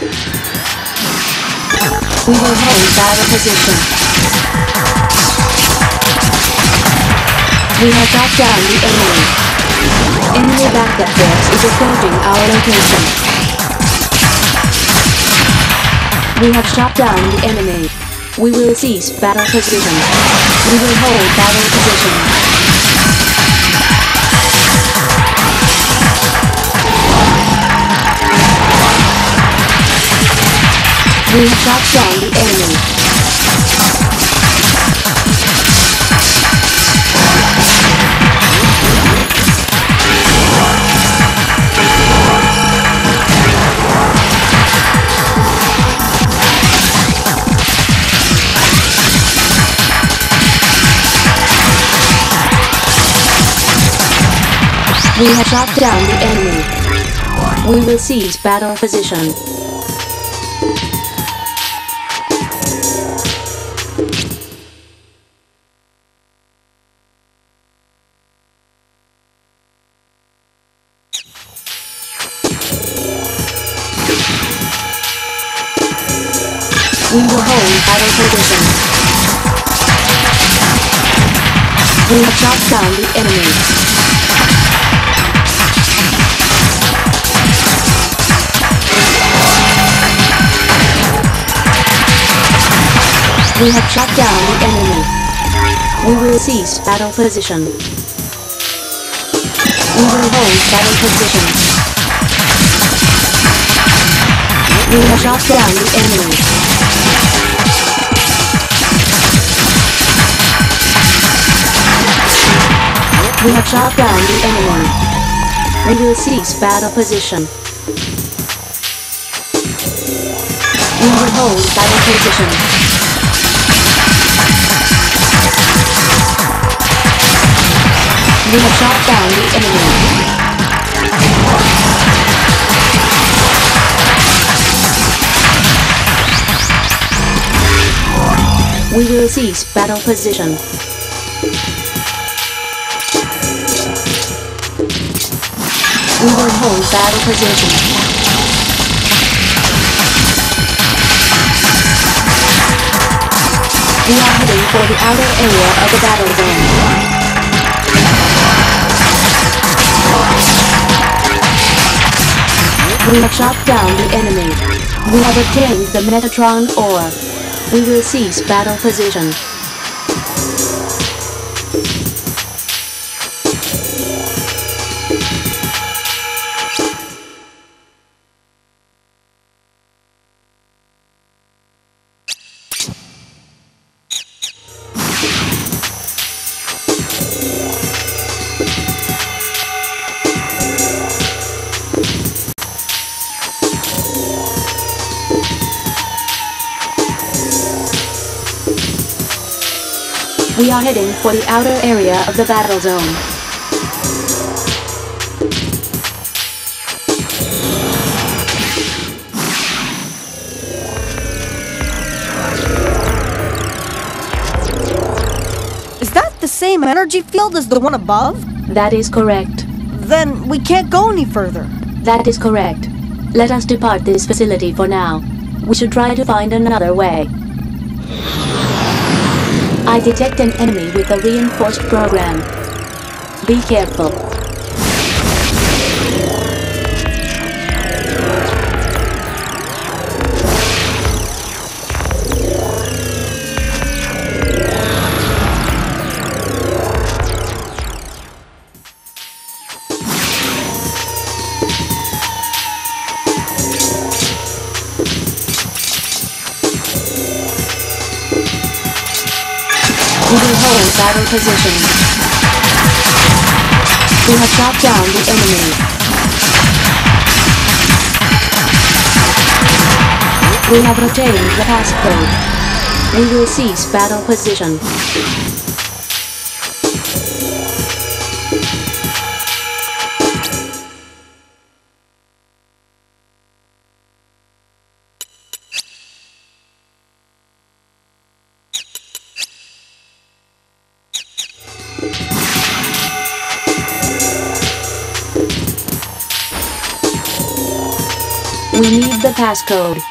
We will hold battle position. We have got down the enemy. Enemy backup force is approaching our location. We have shot down the enemy. We will cease battle position. We will hold battle position. We have shot down the enemy. We have shot down the enemy. We will seize battle position. We will hold battle position. We have shot down the enemy. We have shot down the enemy. We will cease battle position. We will hold battle position. We have shot down the enemy. We have shot down the enemy. We will cease battle position. We will hold battle position. We have shot down the enemy. We will cease battle position. We will hold battle position. We are heading for the outer area of the battle zone. We have shot down the enemy. We have obtained the Metatron aura. We will cease battle position. We are heading for the outer area of the battle zone. Is that the same energy field as the one above? That is correct. Then we can't go any further. That is correct. Let us depart this facility for now. We should try to find another way. I detect an enemy with a reinforced program. Be careful. We will hold battle position. We have shot down the enemy. We have retained the passcode. We will cease battle position. We need the passcode.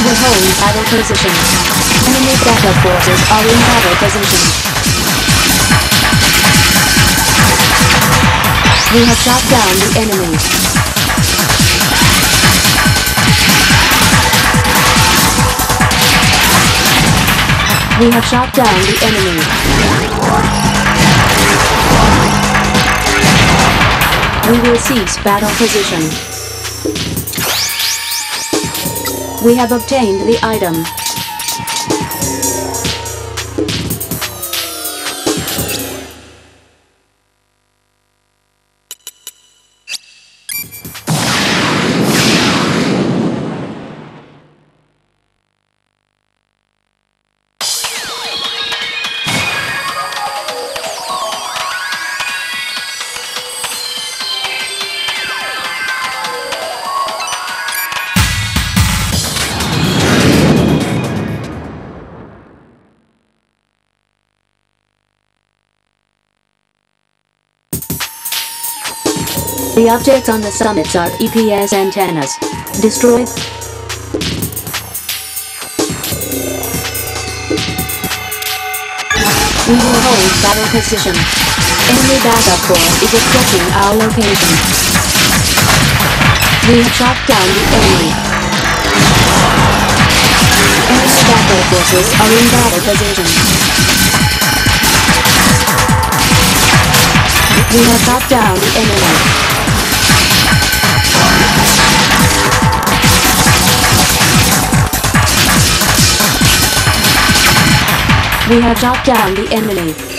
We will hold idle position. Enemy backup forces are in idle position. We have shot down the enemy. We have shot down the enemy. We will cease battle position. We have obtained the item. The objects on the summits are EPS antennas. Destroy. We will hold battle position. Enemy backup force is approaching our location. We have shot down the enemy. Enemy backup forces are in battle position. We have shot down the enemy. We have shot down the enemy.